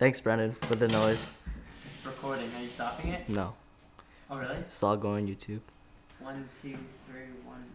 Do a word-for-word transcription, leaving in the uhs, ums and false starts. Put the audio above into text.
Thanks, Brandon, for the noise. It's recording. Are you stopping it? No. Oh, really? It's all going on YouTube. One, two, three, one.